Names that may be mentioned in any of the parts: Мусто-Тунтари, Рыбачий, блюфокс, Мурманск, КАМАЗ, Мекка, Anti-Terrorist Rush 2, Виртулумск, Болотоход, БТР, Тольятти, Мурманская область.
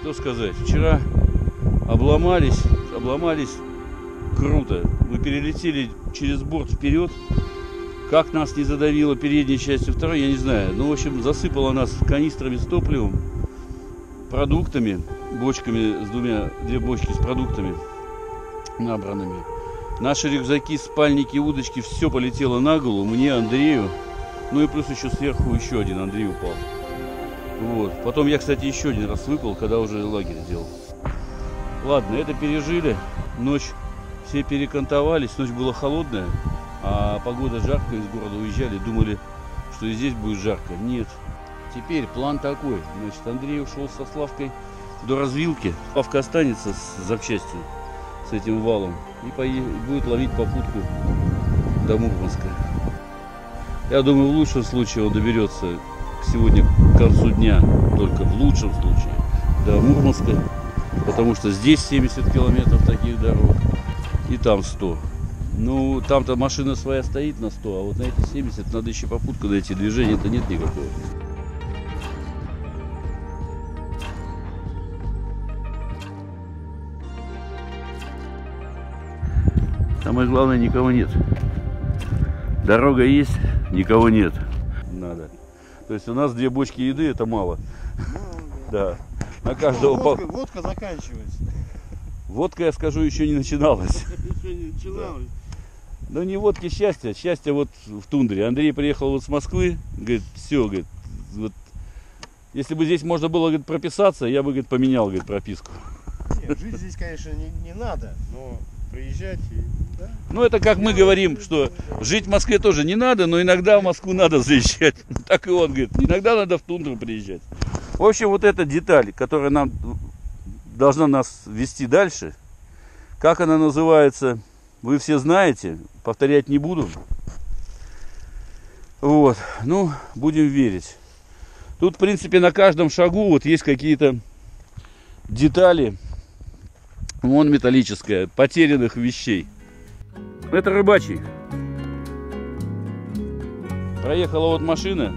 Что сказать, вчера обломались круто. Мы перелетели через борт вперед. Как нас не задавило передней частью второй, я не знаю. Ну, в общем, засыпало нас канистрами с топливом, продуктами, бочками с две бочки с продуктами набранными. Наши рюкзаки, спальники, удочки, все полетело на голову, мне, Андрею. Ну и плюс еще сверху еще один Андрей упал. Вот. Потом я, кстати, еще один раз выпал, когда уже лагерь делал. Ладно, это пережили. Ночь все перекантовались, ночь была холодная. А погода жаркая, из города уезжали, думали, что и здесь будет жарко. Нет. Теперь план такой. Значит, Андрей ушел со Славкой до развилки. Славка останется с запчастью, с этим валом. И будет ловить попутку до Мурманска. Я думаю, в лучшем случае он доберется сегодня к концу дня. Только в лучшем случае до Мурманска. Потому что здесь 70 километров таких дорог. И там 100. Ну, там-то машина своя стоит на 100, а вот на эти 70 надо еще попутку дойти. Движения-то нет никакого. Самое главное, никого нет. Дорога есть, никого нет. Надо. То есть у нас две бочки еды, это мало. Да. На каждого... Водка заканчивается. Водка, я скажу, еще не начиналась. Ну не водки счастья, счастье вот в тундре. Андрей приехал вот с Москвы, говорит, все, говорит, вот, если бы здесь можно было, говорит, прописаться, я бы, говорит, поменял, говорит, прописку. Нет, жить здесь, конечно, не надо, но приезжать и... Да? Ну это как мы говорим, что жить в Москве тоже не надо, но иногда в Москву надо заезжать. Так и он говорит, иногда надо в тундру приезжать. В общем, вот эта деталь, которая нам должна нас вести дальше, как она называется... Вы все знаете, повторять не буду. Вот, ну, будем верить. Тут, в принципе, на каждом шагу вот есть какие-то детали, вон металлическая, потерянных вещей. Это Рыбачий. Проехала вот машина,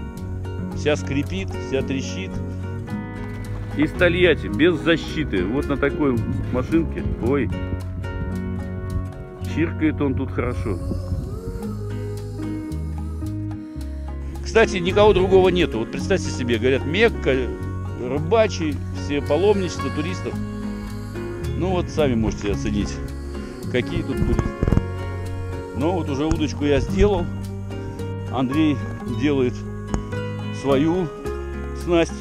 вся скрипит, вся трещит. Из Тольятти, без защиты, вот на такой машинке, ой. Чиркает он тут хорошо. Кстати, никого другого нету. Вот представьте себе, говорят, Мекка, Рыбачий, все паломничество туристов. Ну вот сами можете оценить, какие тут туристы. Но вот уже удочку я сделал. Андрей делает свою снасть.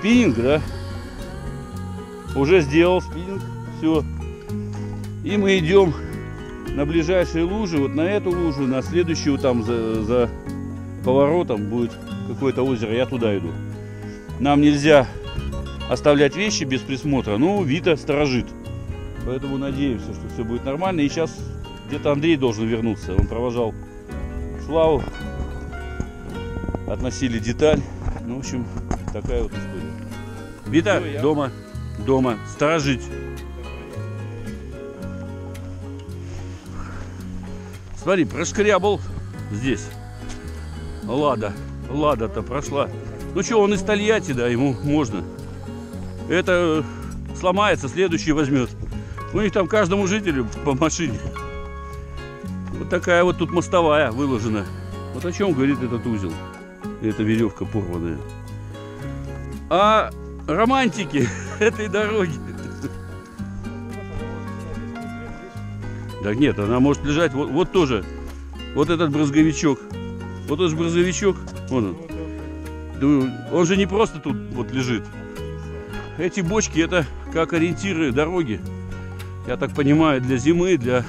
Спиннинг, да? Уже сделал спиннинг. Все. И мы идем на ближайшие лужи, вот на эту лужу, на следующую, там за поворотом будет какое-то озеро, я туда иду. Нам нельзя оставлять вещи без присмотра, но Вита сторожит. Поэтому надеемся, что все будет нормально. И сейчас где-то Андрей должен вернуться, он провожал Славу, относили деталь. Ну, в общем, такая вот история. Вита, все, дома, сторожить. Смотри, прошкрябал здесь. Лада-то прошла. Ну что, он из Тольятти, да, ему можно. Это сломается, следующий возьмет. У них там каждому жителю по машине. Вот такая вот тут мостовая выложена. Вот о чем говорит этот узел. Эта веревка порванная. А романтики этой дороги. Так нет, она может лежать, вот тоже, вот этот брызговичок, вот этот брызговичок, вон он же не просто тут вот лежит. Эти бочки, это как ориентиры дороги, я так понимаю, для зимы, для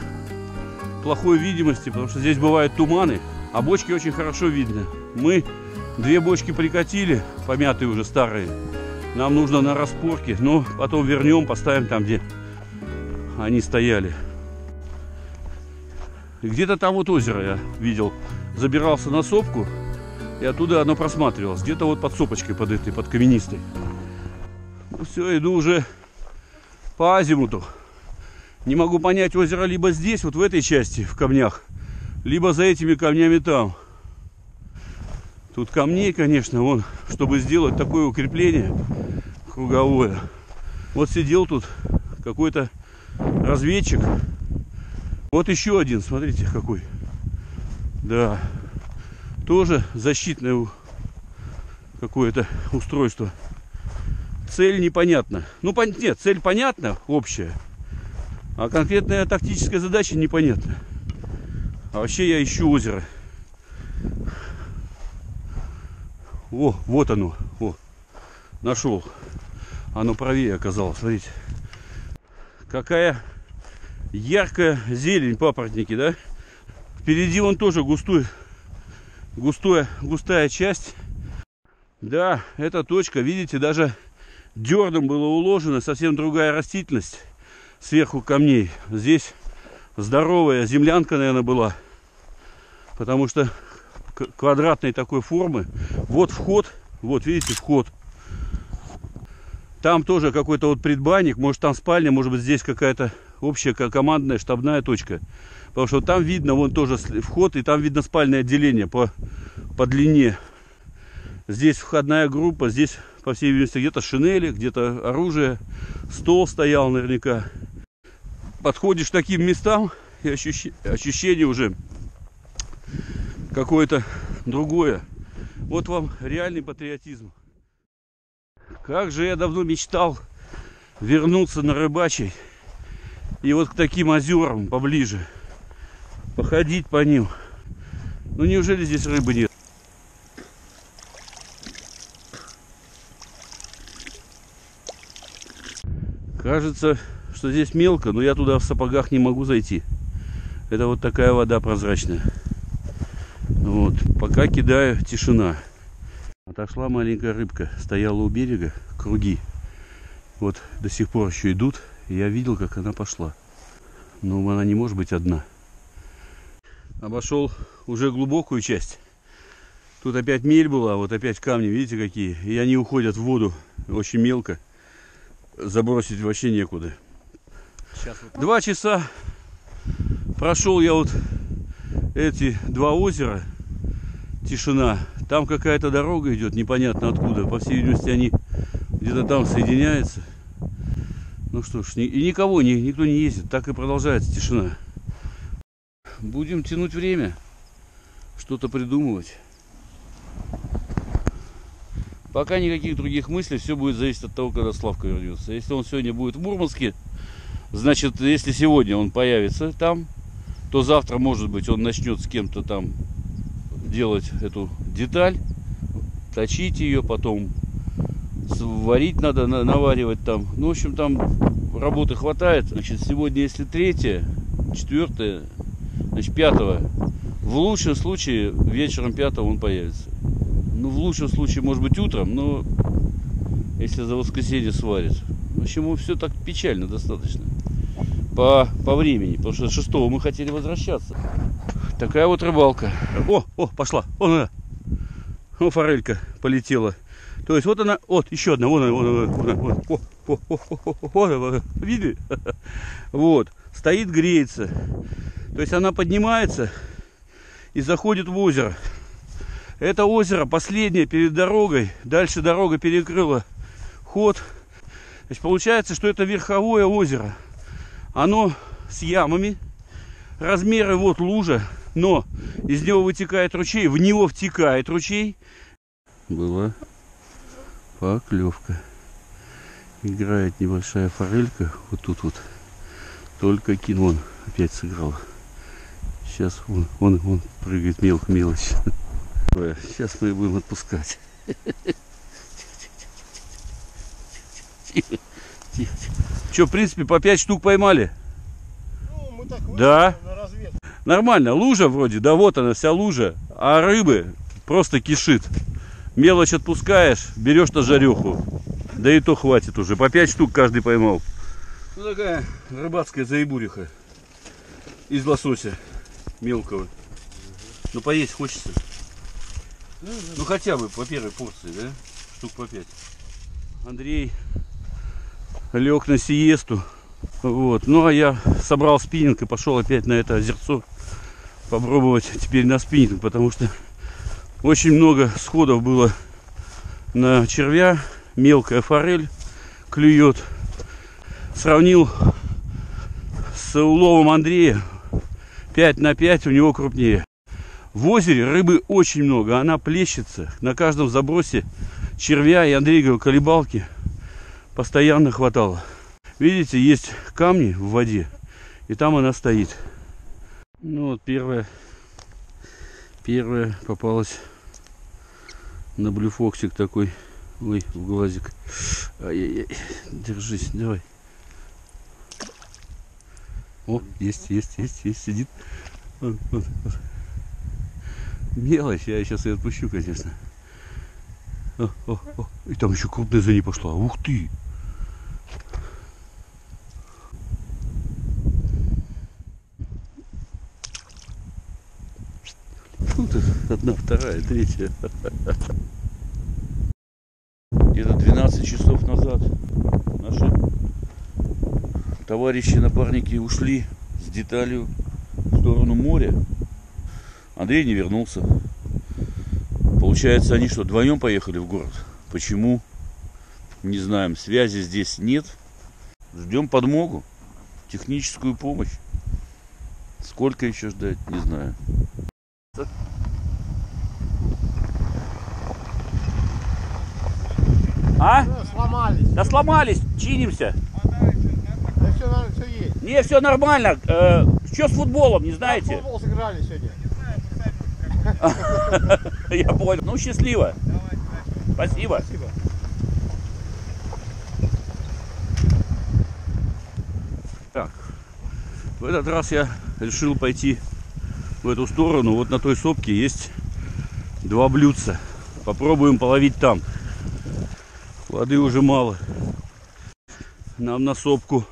плохой видимости, потому что здесь бывают туманы, а бочки очень хорошо видно. Мы две бочки прикатили, помятые уже, старые, нам нужно на распорке, но потом вернем, поставим там, где они стояли. Где-то там вот озеро я видел, забирался на сопку, и оттуда оно просматривалось, где-то вот под сопочкой, под этой, под каменистой. Ну все, иду уже по азимуту. Не могу понять, озеро либо здесь, вот в этой части, в камнях, либо за этими камнями там. Тут камней, конечно, вон, чтобы сделать такое укрепление, круговое. Вот сидел тут какой-то разведчик. Вот еще один, смотрите, какой. Да, тоже защитное какое-то устройство. Цель непонятна. Ну, нет, цель понятна, общая. А конкретная тактическая задача непонятна. А вообще я ищу озеро. О, вот оно. О, нашел. Оно правее оказалось, смотрите. Какая яркая зелень папоротники, да? Впереди он тоже густая часть. Да, эта точка, видите, даже дерном было уложено, совсем другая растительность сверху камней. Здесь здоровая землянка, наверное, была, потому что квадратной такой формы. Вот вход, вот видите, вход. Там тоже какой-то вот предбанник, может там спальня, может быть здесь какая-то общая командная штабная точка. Потому что там видно, вон тоже вход, и там видно спальное отделение по длине. Здесь входная группа, здесь, по всей видимости, где-то шинели, где-то оружие. Стол стоял наверняка. Подходишь к таким местам, и ощущение уже какое-то другое. Вот вам реальный патриотизм. Как же я давно мечтал вернуться на Рыбачий и вот к таким озерам поближе, походить по ним. Ну неужели здесь рыбы нет? Кажется, что здесь мелко, но я туда в сапогах не могу зайти. Это вот такая вода прозрачная. Вот, пока кидаю, тишина. Отошла маленькая рыбка, стояла у берега, круги. Вот до сих пор еще идут, и я видел, как она пошла. Но она не может быть одна. Обошел уже глубокую часть. Тут опять мель была, вот опять камни, видите какие. И они уходят в воду, очень мелко. Забросить вообще некуда. 2 часа прошел я вот эти 2 озера. Тишина. Там какая-то дорога идет, непонятно откуда. По всей видимости, они где-то там соединяются. Ну что ж, и никто не ездит. Так и продолжается тишина. Будем тянуть время. Что-то придумывать. Пока никаких других мыслей, все будет зависеть от того, когда Славка вернется. Если он сегодня будет в Мурманске, значит, если сегодня он появится там, то завтра, может быть, он начнет с кем-то там делать эту деталь, точить ее, потом варить надо, наваривать там. Ну, в общем, там работы хватает. Значит, сегодня, если 3-е, 4-е, значит, 5-го, в лучшем случае вечером 5-го он появится. Ну, в лучшем случае, может быть, утром, но если за воскресенье сварит. В общем, все так печально достаточно по времени, потому что 6-го мы хотели возвращаться. Такая вот рыбалка. О, пошла. Вон она. О, форелька полетела. То есть вот она, вот еще одна. Вон она. Видели? Вот. Стоит, греется. То есть она поднимается и заходит в озеро. Это озеро последнее перед дорогой. Дальше дорога перекрыла ход. Значит, получается, что это верховое озеро. Оно с ямами. Размеры вот лужа. Но из него вытекает ручей. В него втекает ручей. Была поклевка. Играет небольшая форелька. Вот тут вот. Только кино опять сыграл. Сейчас он прыгает мелочь. Сейчас мы будем отпускать. Тихо. Что, в принципе, по 5 штук поймали? Ну, мы так вышли, да. На разведку. Нормально, лужа вроде, да вот она, вся лужа. А рыбы просто кишит. Мелочь отпускаешь, берешь на жареху. Да и то хватит уже. По 5 штук каждый поймал. Ну, такая рыбацкая заебуриха. Из лосося мелкого. Ну, поесть хочется. Ну хотя бы по первой порции, да? Штук по 5. Андрей лег на сиесту. Вот. Ну а я собрал спиннинг и пошел опять на это озерцо. Попробовать теперь на спиннинг, потому что очень много сходов было на червя, мелкая форель. клюет. Сравнил с уловом Андрея, 5 на 5 у него крупнее. В озере рыбы очень много, она плещется. На каждом забросе червя и Андреевой колебалки постоянно хватало. Видите, есть камни в воде, и там она стоит. Ну вот первая попалась на блюфоксик такой. Ой, в глазик. Ай-яй-яй. Держись, давай. О, есть, сидит. Вот. Мелочь, я сейчас ее отпущу, конечно. О. И там еще крупная за ней пошла. Ух ты! Вот это одна, вторая, третья. Где-то 12 часов назад наши товарищи-напарники ушли с деталью в сторону моря. Андрей не вернулся. Получается, они что, вдвоем поехали в город? Почему? Не знаем. Связи здесь нет. Ждем подмогу, техническую помощь. Сколько еще ждать, не знаю. А? Да, сломались. Да сломались, чинимся. Да все, наверное, все есть. Не, все нормально. Что с футболом, не знаете? Да, футбол сыграли сегодня. Не знаю, сами. Я понял. Ну, счастливо. Давай, спасибо. Спасибо. Так, в этот раз я решил пойти в эту сторону. Вот на той сопке есть два блюдца. Попробуем половить там. Воды уже мало. Нам на сопку.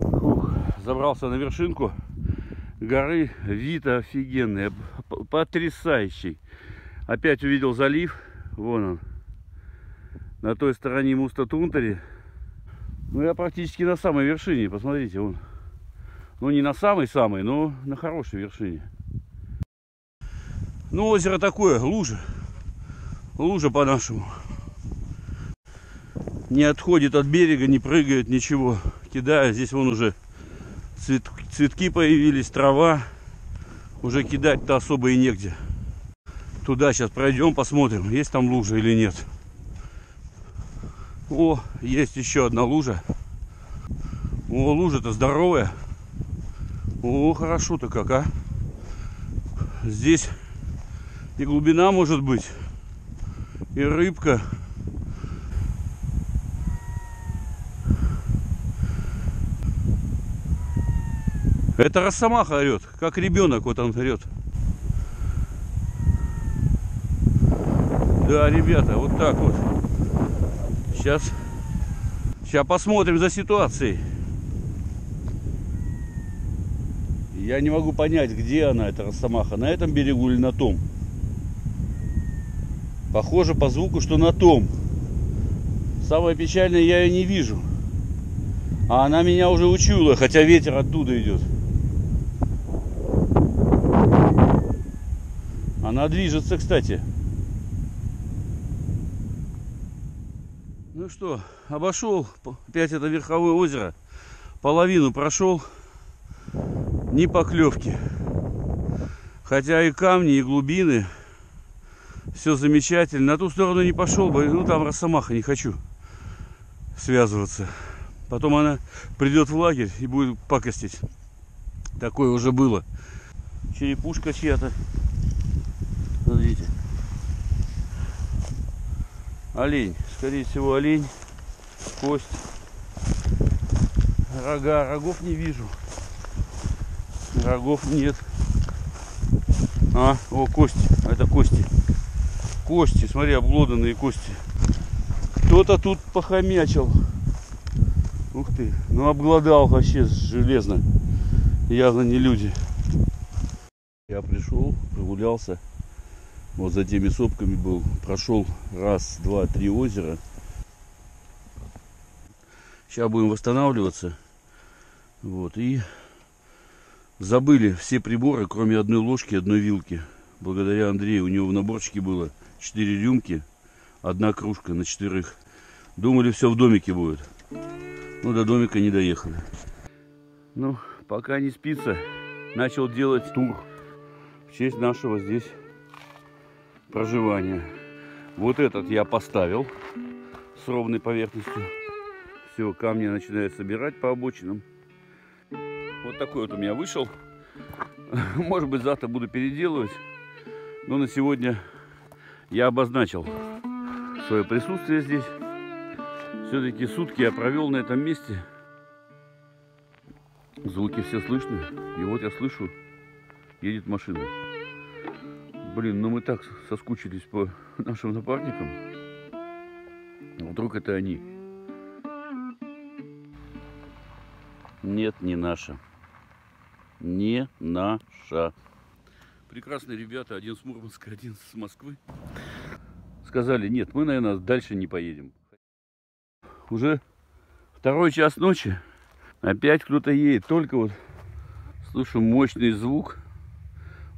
Фух, забрался на вершинку горы. Вид офигенный, потрясающий. Опять увидел залив. Вон он. На той стороне Мусто-Тунтари. Ну, я практически на самой вершине. Посмотрите, вон. Ну, не на самой-самой, но на хорошей вершине. Ну, озеро такое, лужа. Лужа по-нашему. Не отходит от берега, не прыгает, ничего. Кидаю. Здесь вон уже цветки появились, трава. Уже кидать-то особо и негде. Туда сейчас пройдем, посмотрим, есть там лужа или нет. О, есть еще одна лужа. О, лужа-то здоровая. О, хорошо-то как, а. Здесь и глубина может быть, и рыбка. Это росомаха орет, как ребенок, вот он орет. Да, ребята, вот так вот. Сейчас посмотрим за ситуацией. Я не могу понять, где она, эта росомаха, на этом берегу или на том. Похоже по звуку, что на том. Самое печальное, я ее не вижу. А она меня уже учуяла, хотя ветер оттуда идет. Она движется, кстати. Ну что, обошел опять это верховое озеро. Половину прошел. Ни поклевки. Хотя и камни, и глубины. Все замечательно. На ту сторону не пошел бы. Ну там росомаха, не хочу связываться. Потом она придет в лагерь и будет пакостить. Такое уже было. Черепушка чья-то. Смотрите. Олень. Скорее всего, олень. Кость. Рога. Рогов не вижу. Рогов нет. А, о, кости. Это кости. Кости. Смотри, обглоданные кости. Кто-то тут похомячил. Ух ты. Ну, обглодал вообще железно. Явно не люди. Я пришел, прогулялся. Вот за теми сопками был, прошел раз, два, три озера. Сейчас будем восстанавливаться. Вот, и забыли все приборы, кроме одной ложки, одной вилки. Благодаря Андрею, у него в наборчике было 4 рюмки, одна кружка на 4. Думали, все в домике будет. Ну, до домика не доехали. Ну, пока не спится, начал делать тур в честь нашего здесь проживания. Вот этот я поставил с ровной поверхностью. Все, камни начинаю собирать по обочинам. Вот такой вот у меня вышел. Может быть, завтра буду переделывать. Но на сегодня я обозначил свое присутствие здесь. Все-таки сутки я провел на этом месте. Звуки все слышны. И вот я слышу, едет машина. Блин, ну мы так соскучились по нашим напарникам. Вдруг это они? Нет, не наша. Не наша. Прекрасные ребята, один с Мурманска, один с Москвы. Сказали, нет, мы, наверное, дальше не поедем. Уже второй час ночи. Опять кто-то едет. Только вот слышу мощный звук.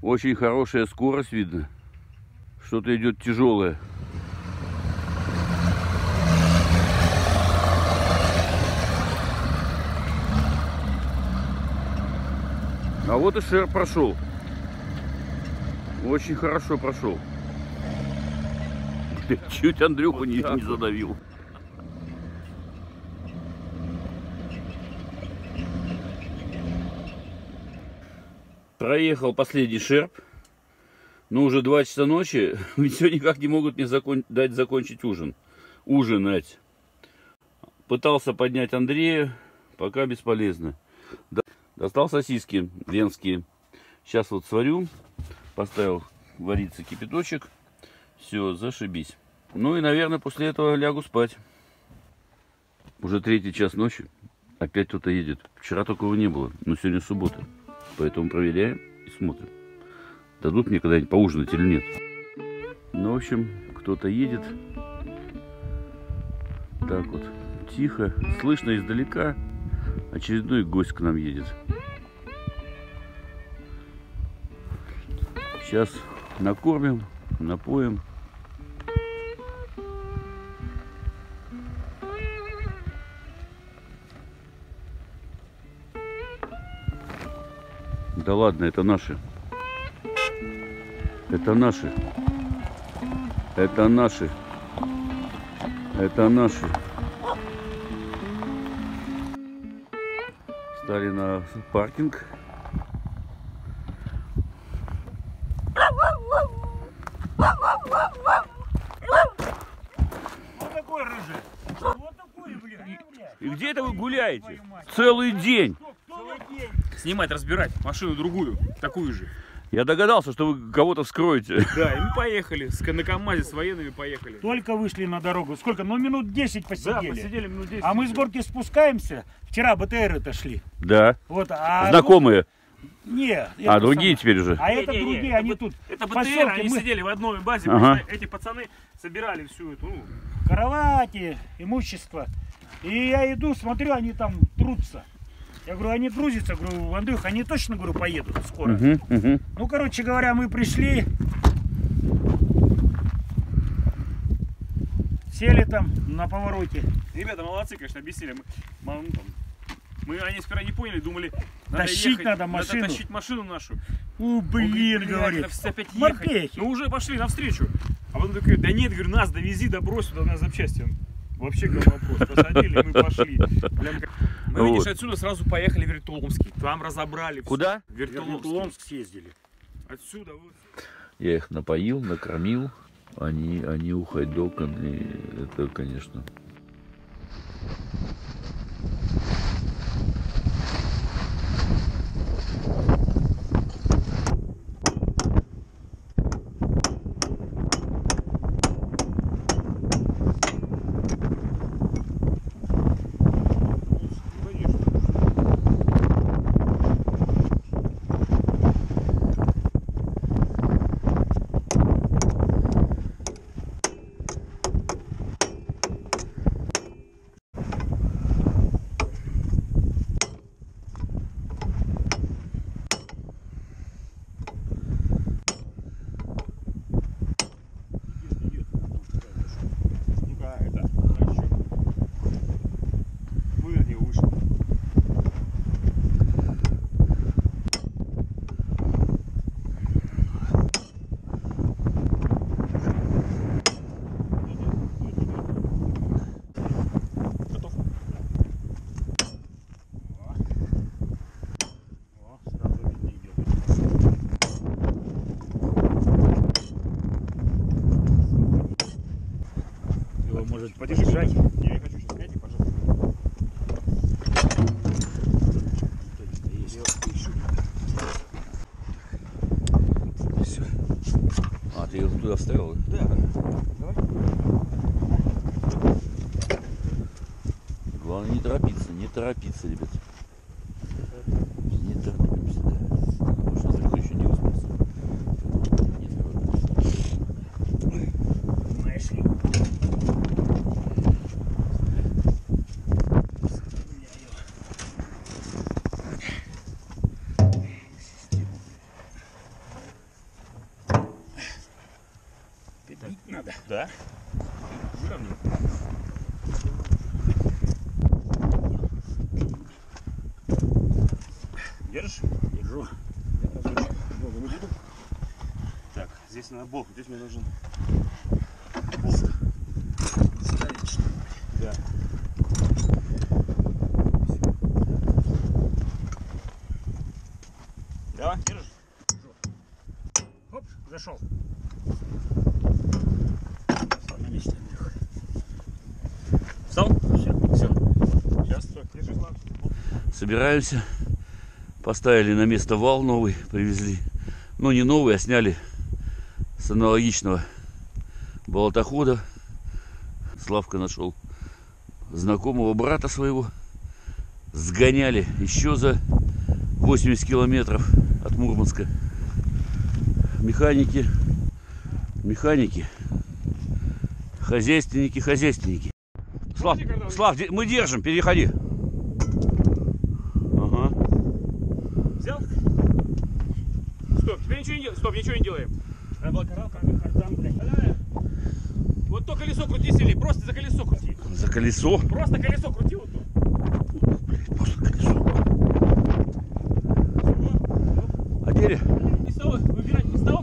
Очень хорошая скорость видно. Что-то идет тяжелое. А вот и ШР прошел. Очень хорошо прошел. Чуть Андрюху вот не задавил. Проехал последний шерп. Ну, уже 2 часа ночи. Все никак не могут мне дать закончить ужинать. Пытался поднять Андрея. Пока бесполезно. Достал сосиски венские. Сейчас вот сварю. Поставил вариться кипяточек. Все, зашибись. Ну и, наверное, после этого лягу спать. Уже 3-й час ночи. Опять кто-то едет. Вчера такого не было. Но сегодня суббота. Поэтому проверяем и смотрим. Дадут мне когда-нибудь поужинать или нет. Ну, в общем, кто-то едет. Так вот, тихо. Слышно издалека. Очередной гость к нам едет. Сейчас накормим, напоим. Да ладно, это наши. Это наши. Это наши. Это наши. Стали на паркинг. Вот такой рыжий. Вот такой, блядь. И где это вы гуляете? Целый день. Снимать, разбирать машину другую, такую же. Я догадался, что вы кого-то вскроете. Да, и мы поехали, на КАМАЗе с военными поехали. Только вышли на дорогу, сколько? Ну, минут 10 посидели. Да, посидели минут 10. А мы с горки спускаемся, вчера БТР отошли. Да, вот, а знакомые. Тут... Нет, а другие сам... теперь уже? А не, это не, другие, не, они это, тут это БТР, поселки, они мы... сидели в одной базе, ага. Эти пацаны собирали всю эту... Кровати, имущество. И я иду, смотрю, они там трутся. Я говорю, они грузятся, говорю, Андрюх, они точно, говорю, поедут скоро. Ну, короче говоря, мы пришли, сели там на повороте. Ребята молодцы, конечно, объяснили. Мы они скоро не поняли, думали, надо тащить машину нашу. У, блин, говорит, морпехи. Ну, уже пошли навстречу. А он такой, да нет, говорю, нас довези, добрось сюда на запчасти. Вообще какой вопрос, посадили, мы пошли. Мы, вот. Видишь, отсюда сразу поехали в Виртулумск. Там разобрали. Куда? В Виртулумск съездили. Отсюда вот. Я их напоил, накормил. Они ухайдоканы. Это, конечно. Я хочу сейчас пятик, пожалуйста. Все. А, ты ее туда вставил? Да. Давай. Главное не торопиться, не торопиться, ребят. Не торопимся, да. Потому что никто еще не успелся. Не торопимся. Нашли. Педалить надо. Да. Выровняй. Держишь? Держу. Я тоже долго не буду. Так, здесь надо болт. Здесь мне нужен болт. Ставить что-нибудь. Да. Давай, держишь? Оп, зашел. Отлично. Встал? Все. Все. Сейчас, так, держись, ладно. Собираемся. Поставили на место вал новый, привезли. Ну, не новый, а сняли с аналогичного болотохода. Славка нашел знакомого брата своего. Сгоняли еще за 80 километров от Мурманска. Механики, хозяйственники. Слав, мы держим, переходи. Стоп, теперь ничего не делаем. Стоп, ничего не делаем. Вот то колесо крути сильнее. Просто за колесо крути. За колесо? Просто колесо крути вот то. Блять, просто колесо. А дерево? Не с того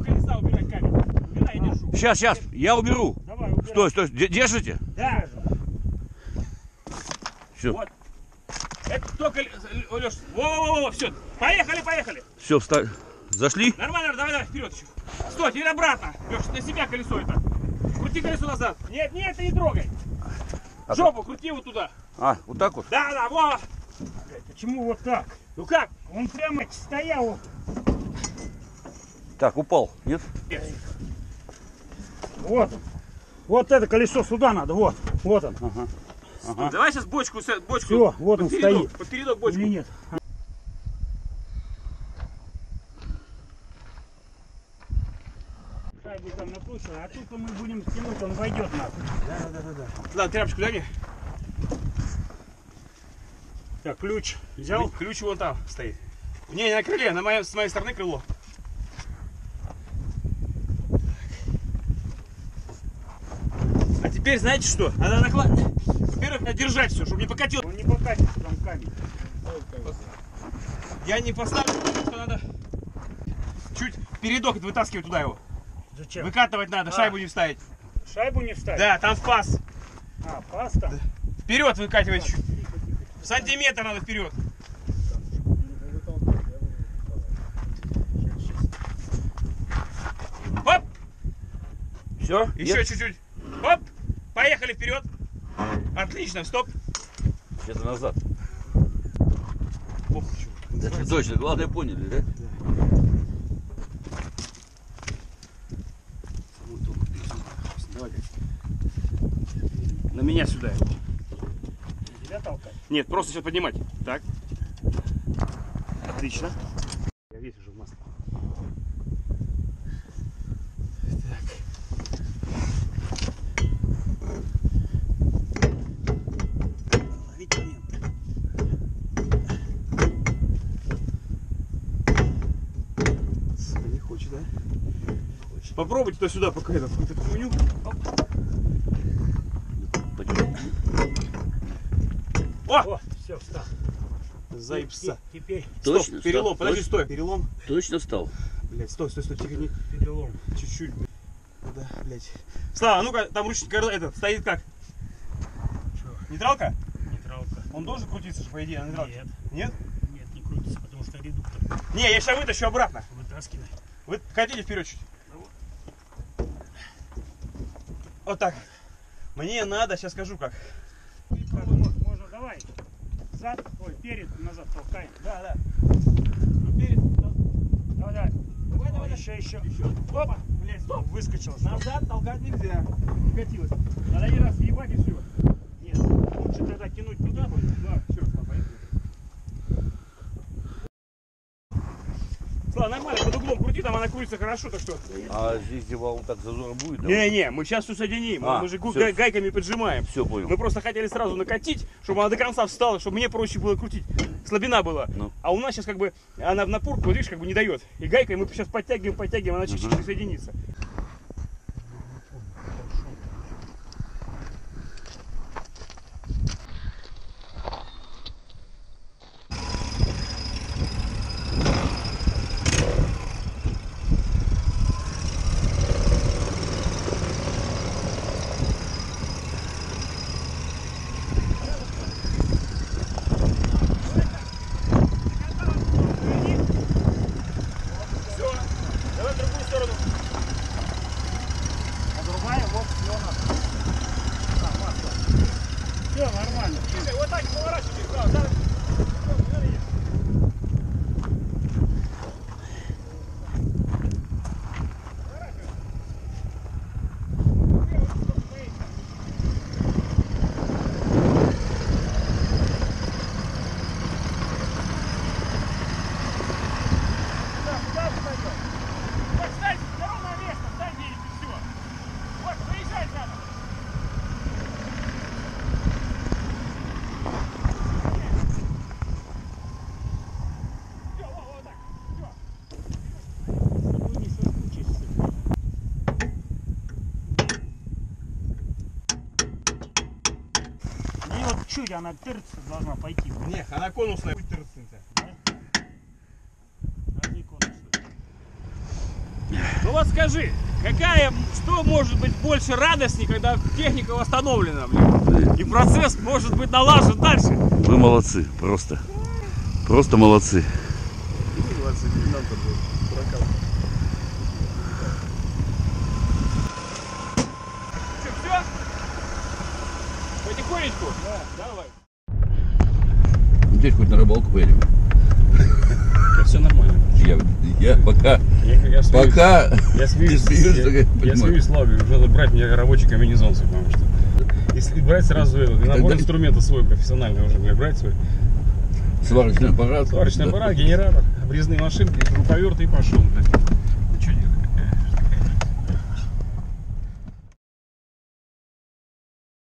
колеса убирать камень. Убирай, я держу. Сейчас, я уберу. Давай, убирай. Стой. Держите? Да. Все. Вот. Это то колесо. Леш, во-во-во, все. Поехали. Все, встали. Зашли? Нормально, давай, вперед еще. Стой, теперь обратно. Леша, на себя колесо это. Крути колесо назад. Нет, ты не трогай. Жопу крути вот туда. А, вот так вот? Да, вот. Почему вот так? Ну как? Он прямо стоял. Так, упал, нет? Нет. Вот. Вот это колесо сюда надо, вот. Вот он. Ага. Давай сейчас бочку. Все, вот он стоит. Под передок бочку. Или нет? Там накручено, а тут мы будем тянуть, он войдет нахуй. Да. Ладно, тряпочку дай мне. Так, ключ взял. Ключ вон там стоит. Не на крыле, с моей стороны крыло. А теперь знаете что? Надо накладывать. Во-первых, надо держать все, чтобы не покатил. Он не покатит, там камень. Я не поставлю, потому что надо чуть передок вытаскивать туда его. Зачем? Выкатывать надо, шайбу не вставить. Шайбу не вставить? Да, там в паз. А, паз там? Да. Вперед выкатывать. В сантиметр надо вперед. Оп! Все? Еще чуть-чуть. Оп! Поехали вперед. Отлично, стоп. Где-то назад. Ох, это точно, главное поняли, да? Да. На меня сюда его. Тебя толкать? Нет, просто все поднимать. Так. Отлично. Я весь уже в масле. Так. Ловить момент. Не хочет, да? Не хочет. Попробуйте то сюда, пока я там какую-то хуйню. О! Все, встал. Заебся. Теперь. Точно. Стоп, перелом. Подожди, стой. Перелом. Точно встал. Блять, стой, тихо. Перелом. Чуть-чуть. Да, блять. Слава, а ну-ка, там ручник этот стоит как? Че? Нейтралка? Нейтралка. Он должен крутиться же, по идее, на нейтралке. Нет, не крутится, потому что редуктор. Не, я сейчас вытащу обратно. Вытаскивай. Вы ходите вперед чуть. Вот так. Мне надо, сейчас скажу как. Можно, давай. Зад, ой, перед, назад толкай. Да, да. Перед. Давай, давай. Давай, еще. Опа, блядь, стоп. Выскочилась. Назад толкать нельзя. Не катилась. Надо один раз ебать и все. Нет, лучше тогда кинуть туда. Да, черт, Слава, нормально, под углом крути, там она крутится хорошо, так что. А здесь где вот так зазор будет? Не-не, мы сейчас все соединим, мы же гайками поджимаем. Все понял. Мы просто хотели сразу накатить, чтобы она до конца встала, чтобы мне проще было крутить. Слабина была. Ну. А у нас сейчас как бы она в напор, видишь, как бы не дает. И гайкой мы сейчас подтягиваем, она чуть-чуть присоединится. Чуть она тырц должна пойти. Нет, она конусная. Пусть тырцится. Да? Не конусная. Ну вот скажи, что может быть больше радостней, когда техника восстановлена, блин? И процесс может быть налажен дальше. Вы молодцы, просто. Просто молодцы. Молодцы, не надо было прокалывать. Потихонечку? Да, давай. Теперь хоть на рыбалку поедем. Да все нормально. Я смеюсь, Славе, уже надо брать мне рабочий комбинезон, потому что. Если брать сразу этот, набор инструмента свой, профессиональный уже, брать свой. Сварочный аппарат. Генератор, обрезные машинки, круповерты и пошел, блядь.